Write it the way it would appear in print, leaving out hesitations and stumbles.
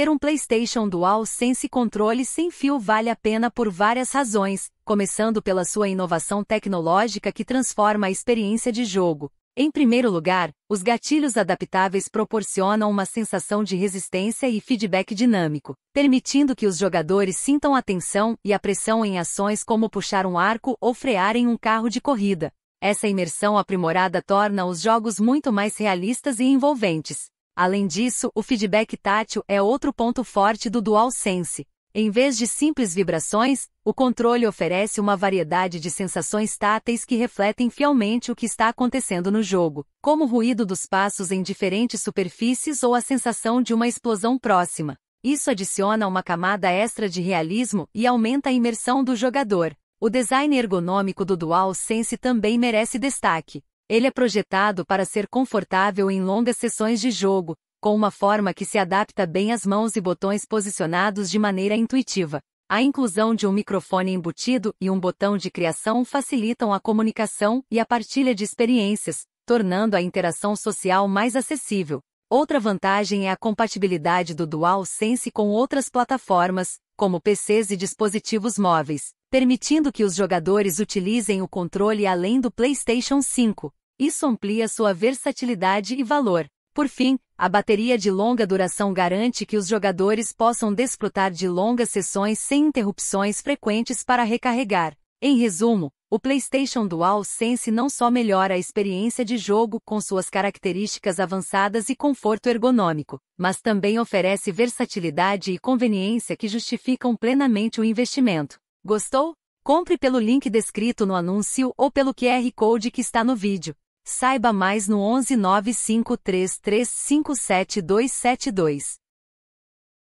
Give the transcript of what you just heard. ter um PlayStation DualSense controle sem fio vale a pena por várias razões, começando pela sua inovação tecnológica que transforma a experiência de jogo. Em primeiro lugar, os gatilhos adaptáveis proporcionam uma sensação de resistência e feedback dinâmico, permitindo que os jogadores sintam a tensão e a pressão em ações como puxar um arco ou frear em um carro de corrida. Essa imersão aprimorada torna os jogos muito mais realistas e envolventes. Além disso, o feedback tátil é outro ponto forte do DualSense. Em vez de simples vibrações, o controle oferece uma variedade de sensações táteis que refletem fielmente o que está acontecendo no jogo, como o ruído dos passos em diferentes superfícies ou a sensação de uma explosão próxima. Isso adiciona uma camada extra de realismo e aumenta a imersão do jogador. O design ergonômico do DualSense também merece destaque. Ele é projetado para ser confortável em longas sessões de jogo, com uma forma que se adapta bem às mãos e botões posicionados de maneira intuitiva. A inclusão de um microfone embutido e um botão de criação facilitam a comunicação e a partilha de experiências, tornando a interação social mais acessível. Outra vantagem é a compatibilidade do DualSense com outras plataformas, como PCs e dispositivos móveis, permitindo que os jogadores utilizem o controle além do PlayStation 5. Isso amplia sua versatilidade e valor. Por fim, a bateria de longa duração garante que os jogadores possam desfrutar de longas sessões sem interrupções frequentes para recarregar. Em resumo, o PlayStation DualSense não só melhora a experiência de jogo com suas características avançadas e conforto ergonômico, mas também oferece versatilidade e conveniência que justificam plenamente o investimento. Gostou? Compre pelo link descrito no anúncio ou pelo QR Code que está no vídeo. Saiba mais no 11 953 357 272.